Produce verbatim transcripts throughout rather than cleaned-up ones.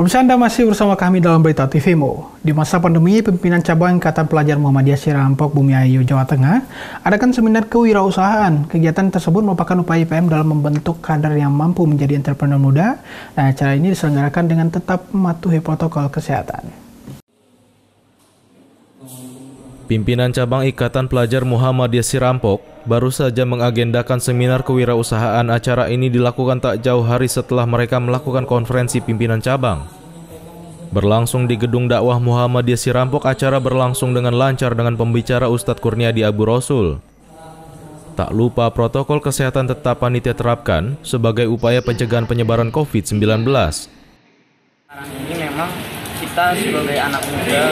Pemirsa, Anda masih bersama kami dalam Berita T V M U. Di masa pandemi, pimpinan cabang Ikatan Pelajar Muhammadiyah Sirampok, Bumiayu, Jawa Tengah, adakan seminar kewirausahaan. Kegiatan tersebut merupakan upaya I P M dalam membentuk kader yang mampu menjadi entrepreneur muda. Nah, acara ini diselenggarakan dengan tetap mematuhi protokol kesehatan. Pimpinan cabang Ikatan Pelajar Muhammadiyah Sirampok baru saja mengagendakan seminar kewirausahaan. Acara ini dilakukan tak jauh hari setelah mereka melakukan konferensi pimpinan cabang. Berlangsung di Gedung Dakwah Muhammadiyah Sirampok, acara berlangsung dengan lancar dengan pembicara Ustadz Kurnia di Abu Rasul. Tak lupa protokol kesehatan tetap panitia terapkan sebagai upaya pencegahan penyebaran COVID sembilan belas. Sekarang ini memang kita sebagai anak muda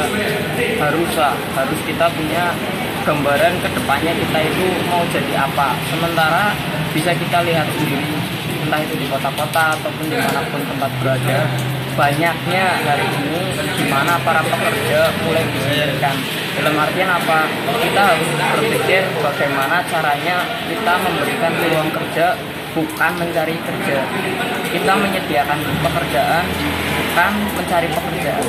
harus harus kita punya gambaran kedepannya kita itu mau jadi apa. Sementara bisa kita lihat sendiri, entah itu di kota-kota ataupun dimanapun tempat berada, banyaknya hari ini di mana para pekerja mulai disingkirkan. Dalam artian apa? Kita harus berpikir bagaimana caranya kita memberikan peluang kerja, bukan mencari kerja. Kita menyediakan pekerjaan, bukan mencari pekerjaan.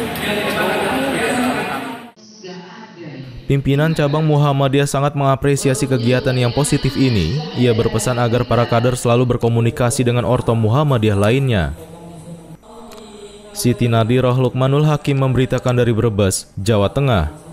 Pimpinan cabang Muhammadiyah sangat mengapresiasi kegiatan yang positif ini. Ia berpesan agar para kader selalu berkomunikasi dengan ortom Muhammadiyah lainnya. Siti Nadira Lukmanul Hakim memberitakan dari Brebes, Jawa Tengah.